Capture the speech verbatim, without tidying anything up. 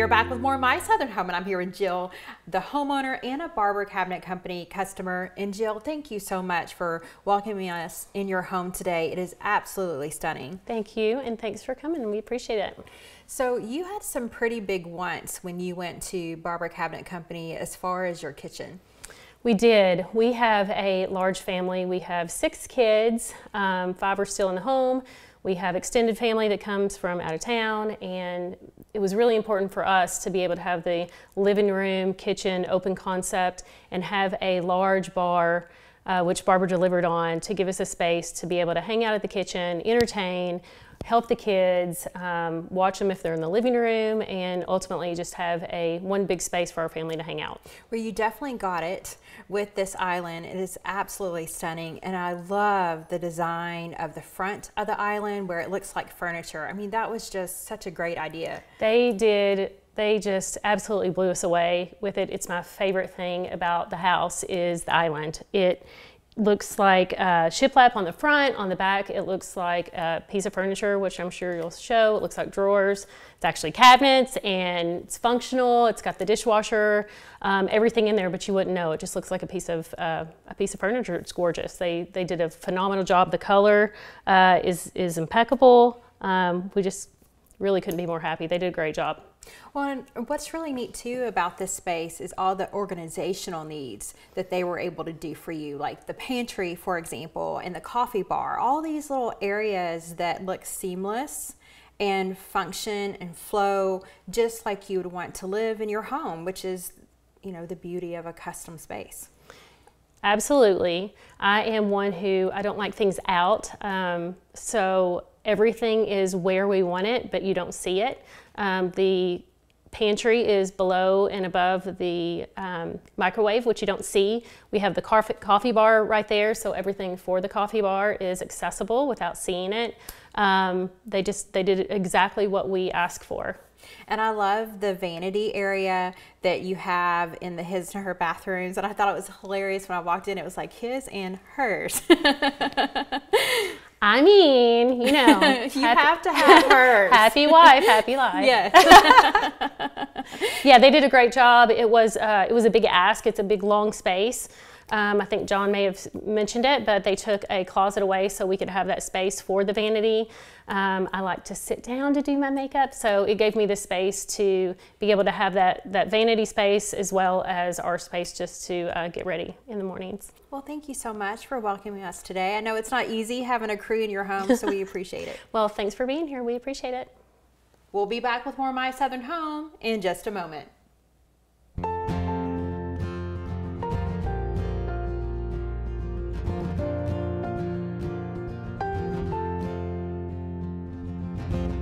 We are back with more My Southern Home, and I'm here with Jill, the homeowner and a Barber Cabinet Company customer. And Jill, thank you so much for welcoming us in your home today. It is absolutely stunning. Thank you, and thanks for coming. We appreciate it. So you had some pretty big wants when you went to Barber Cabinet Company as far as your kitchen. We did. We have a large family. We have six kids. Um, five are still in the home. We have extended family that comes from out of town, and it was really important for us to be able to have the living room, kitchen, open concept, and have a large bar, uh, which Barber delivered on, to give us a space to be able to hang out at the kitchen, entertain, help the kids, um, watch them if they're in the living room, and ultimately just have a one big space for our family to hang out. Well, you definitely got it with this island. It is absolutely stunning, and I love the design of the front of the island where it looks like furniture. I mean, that was just such a great idea. They did. They just absolutely blew us away with it. It's my favorite thing about the house is the island. It looks like uh, shiplap on the front. On the back, it looks like a piece of furniture, which I'm sure you'll show. It looks like drawers. It's actually cabinets, and it's functional. It's got the dishwasher, um, everything in there, but you wouldn't know. It just looks like a piece of uh, a piece of furniture. It's gorgeous. They they did a phenomenal job. The color uh, is is impeccable. Um, we just really couldn't be more happy. They did a great job. Well, and what's really neat too about this space is all the organizational needs that they were able to do for you, like the pantry, for example, and the coffee bar, all these little areas that look seamless and function and flow just like you would want to live in your home, which is, you know, the beauty of a custom space. Absolutely. I am one who, I don't like things out, um, so everything is where we want it, but you don't see it. Um, the pantry is below and above the um, microwave, which you don't see. We have the coffee bar right there, so everything for the coffee bar is accessible without seeing it. Um, they just, they did exactly what we asked for. And I love the vanity area that you have in the his and her bathrooms. And I thought it was hilarious when I walked in, it was like his and hers. I mean, you know, you happy, have to have hers. Happy wife, happy life. Yes. Yeah, they did a great job. It was uh, it was a big ask. It's a big long space. Um, I think John may have mentioned it, but they took a closet away so we could have that space for the vanity. Um, I like to sit down to do my makeup, so it gave me the space to be able to have that, that vanity space as well as our space just to uh, get ready in the mornings. Well, thank you so much for welcoming us today. I know it's not easy having a crew in your home, so we appreciate it. Well, thanks for being here. We appreciate it. We'll be back with more My Southern Home in just a moment. Thank you.